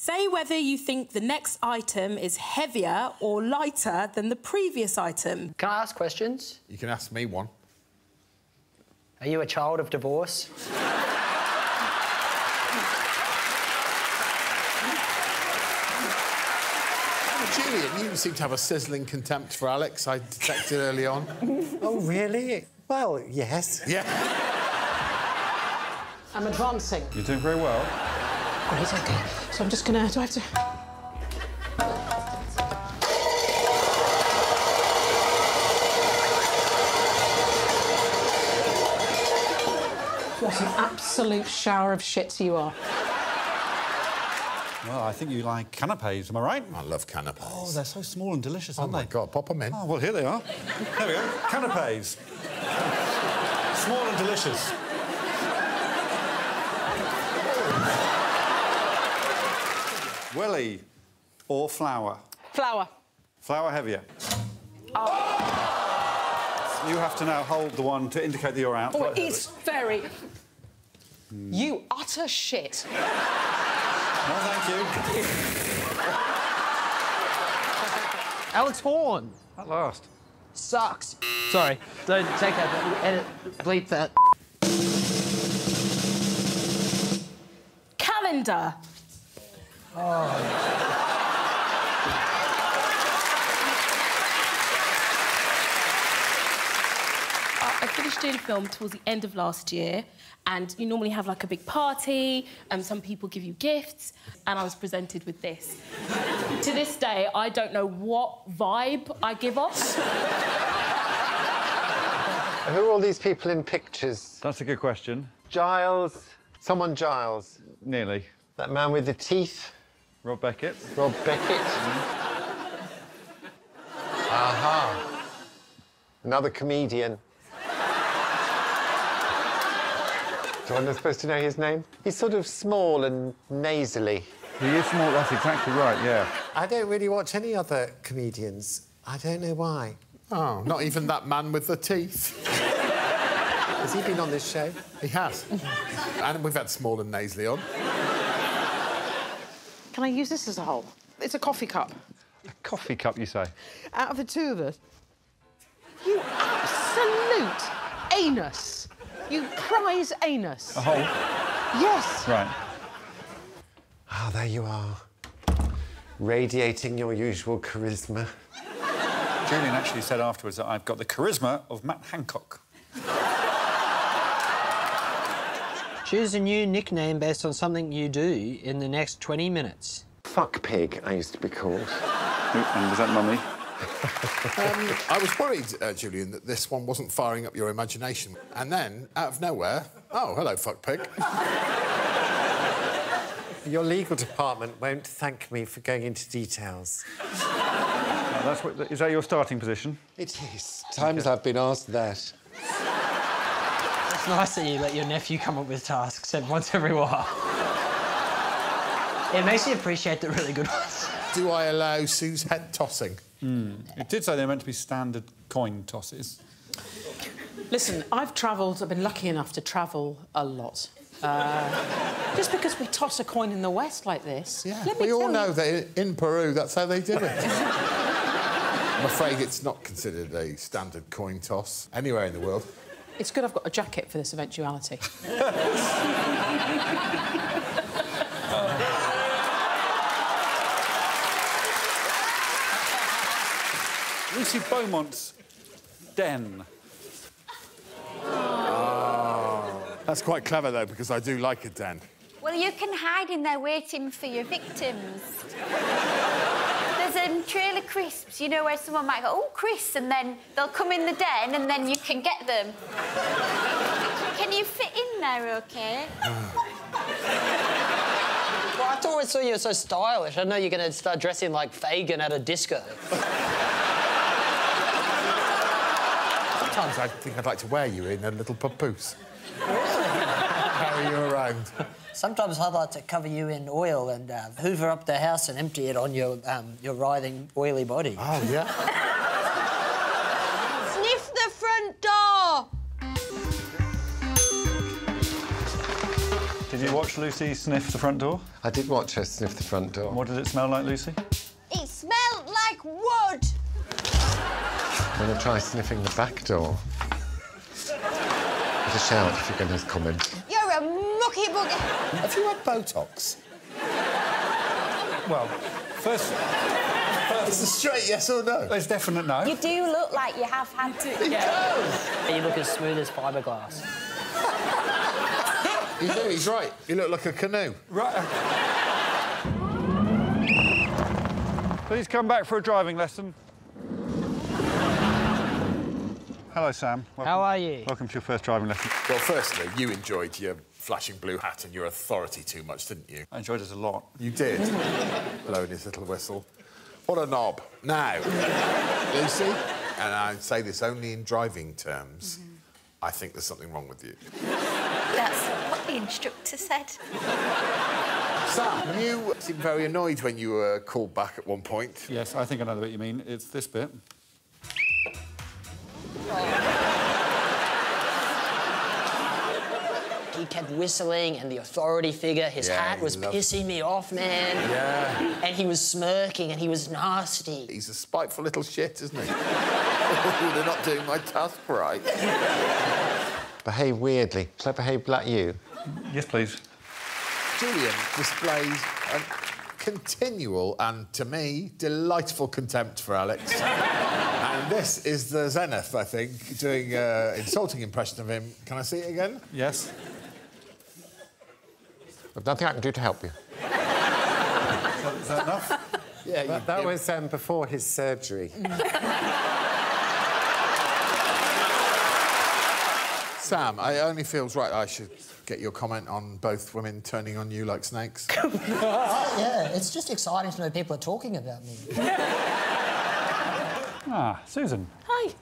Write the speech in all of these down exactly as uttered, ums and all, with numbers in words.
Say whether you think the next item is heavier or lighter than the previous item. Can I ask questions? You can ask me one. Are you a child of divorce? Julian, you seem to have a sizzling contempt for Alex, I detected early on. Oh, really? Well, yes. Yeah. I'm advancing. You're doing very well. Great, OK. So I'm just going to... Do I have to...? What an absolute shower of shit you are. Well, I think you like canapés, am I right? I love canapés. Oh, they're so small and delicious, aren't they? Oh, my God, pop them in. Oh, well, here they are. There we go. Canapés. Small and delicious. Welly or flour? Flour. Flour heavier. Oh. You have to now hold the one to indicate that you're out. Oh, right, it's very... Mm. You utter shit. No, thank you. Alex Horne. At last. Sucks. Sorry. Don't take that. Edit. Bleep that. Calendar. Oh. uh, I finished doing a film towards the end of last year. And you normally have, like, a big party, and some people give you gifts, and I was presented with this. To this day, I don't know what vibe I give off. Who are all these people in pictures? That's a good question. Giles. Someone Giles. Nearly. That man with the teeth. Rob Beckett. Rob Beckett. Mm-hmm. Aha. Another comedian. So I'm not supposed to know his name? He's sort of small and nasally. He is small, that's exactly right, yeah. I don't really watch any other comedians. I don't know why. Oh, not even that man with the teeth. Has he been on this show? He has. And we've had small and nasally on. Can I use this as a whole? It's a coffee cup. A coffee cup, you say? Out of the two of us. You absolute anus. You prize anus. A hole? Yes. Right. Ah, oh, there you are. Radiating your usual charisma. Julian actually said afterwards that I've got the charisma of Matt Hancock. Choose a new nickname based on something you do in the next twenty minutes. Fuck pig, I used to be called. And was that mummy? um, I was worried, uh, Julian, that this one wasn't firing up your imagination. And then, out of nowhere, oh, hello, fuck pig. Your legal department won't thank me for going into details. Now, that's what, is that your starting position? It is. Times okay. I've been asked that. It's nice that you let your nephew come up with tasks once every while. It makes you appreciate the really good ones. Do I allow Sue's head tossing? Mm. It did say they're meant to be standard coin tosses. Listen, I've travelled... I've been lucky enough to travel a lot. Uh, just because we toss a coin in the West like this... Yeah, let me we all know you... that in Peru, that's how they do it. I'm afraid it's not considered a standard coin toss anywhere in the world. It's good I've got a jacket for this eventuality. Lucy Beaumont's den. Oh. That's quite clever, though, because I do like a den. Well, you can hide in there waiting for your victims. There's a um, trail of crisps, you know, where someone might go, oh, crisps, and then they'll come in the den and then you can get them. Can you fit in there, OK? Well, I always thought you were so stylish. I know you're going to start dressing like Fagin at a disco. Sometimes I think I'd like to wear you in a little papoose. Carry you around. Sometimes I'd like to cover you in oil and uh, hoover up the house and empty it on your, um, your writhing, oily body. Oh, yeah. Sniff the front door! Did you watch Lucy sniff the front door? I did watch her sniff the front door. What did it smell like, Lucy? It smelled like wood! I'm going to try sniffing the back door. Give a shout if you're going to comment. You're a mucky bugger! Have you had Botox? Well, first... It's a straight yes or no. There's definite no. You do look like you have had to. It does! You look as smooth as fibreglass. You know, he's right. You look like a canoe. Right. Please come back for a driving lesson. Hello, Sam. Welcome. How are you? Welcome to your first driving lesson. Well, firstly, you enjoyed your flashing blue hat and your authority too much, didn't you? I enjoyed it a lot. You did? Blowing his little whistle. What a knob. Now, Lucy, and I say this only in driving terms, mm-hmm. I think there's something wrong with you. That's what the instructor said. Sam, you seemed very annoyed when you were called back at one point. Yes, I think I know what you mean. It's this bit. He kept whistling, and the authority figure, his yeah, hat was pissing me off, man. Yeah. And he was smirking, and he was nasty. He's a spiteful little shit, isn't he? They're not doing my task right. Behave weirdly. Shall I behave like you? Yes, please. Julian displays a continual and, to me, delightful contempt for Alex. And this is the zenith, I think, doing an insulting impression of him. Can I see it again? Yes. There's nothing I can do to help you. Is that, is that enough? Yeah, that, you, that it... was um, before his surgery. Sam, it only feels right I should get your comment on both women turning on you like snakes. uh, yeah, it's just exciting to know people are talking about me. Ah, Susan. Hi.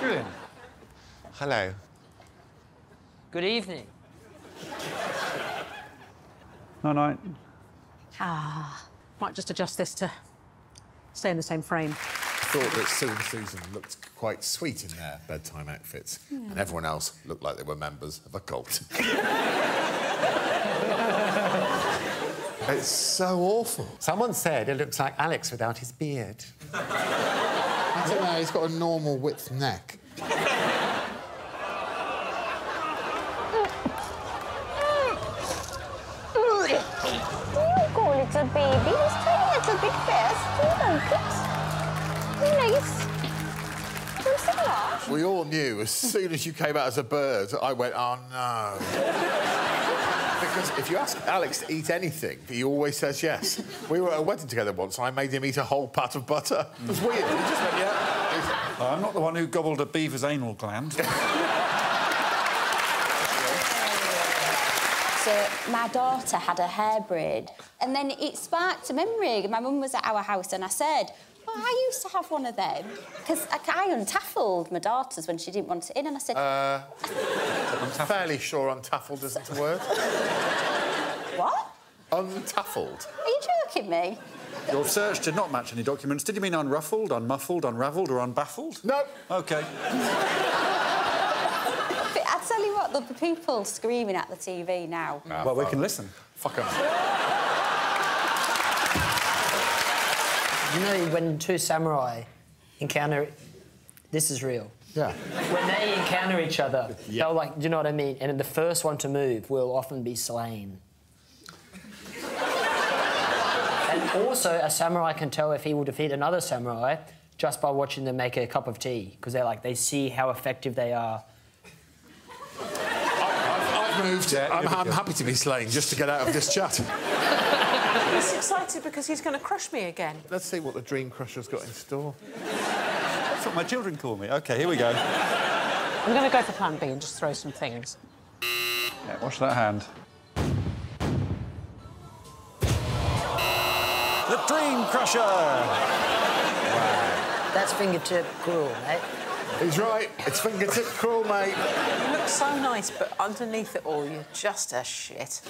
Julian. Hello. Good evening. Night night. Ah, might just adjust this to stay in the same frame. I thought that Sue and Susan looked quite sweet in their bedtime outfits, yeah. And everyone else looked like they were members of a cult. It's so awful. Someone said it looks like Alex without his beard. I don't know, he's got a normal width neck. Little baby, he's trying a little bit fast. You know, good. Nice. Don't sing off. We all knew as soon as you came out as a bird, I went, oh no. Because if you ask Alex to eat anything, he always says yes. We were at a wedding together once and I made him eat a whole pat of butter. It was weird. He just went, yeah. He's... I'm not the one who gobbled a beaver's anal gland. So my daughter had a hair braid, and then it sparked a memory. My mum was at our house, and I said, well, I used to have one of them. Because I, I untaffled my daughter's when she didn't want it in, and I said... Uh, I'm fairly sure untaffled isn't a word. What? Untaffled. Are you joking me? Your search did not match any documents. Did you mean unruffled, unmuffled, unravelled or unbaffled? No. OK. Tell you what, there'll be people screaming at the T V now. Nah, well, we can listen. Fuck off. You know, when two samurai encounter... This is real. Yeah. When they encounter each other, yeah. They'll, like, you know what I mean? And the first one to move will often be slain. And also, a samurai can tell if he will defeat another samurai just by watching them make a cup of tea, because they're like, they see how effective they are. Moved. Yeah, I'm, I'm happy to be slain just to get out of this chat. He's excited because he's going to crush me again. Let's see what the dream crusher's got in store. That's what my children call me. OK, here we go. I'm going to go for plan B and just throw some things. Yeah, watch that hand. The dream crusher! Wow. That's fingertip cruel, mate. He's right. It's fingertip cruel, mate. You look so nice, but underneath it all, you're just a shit.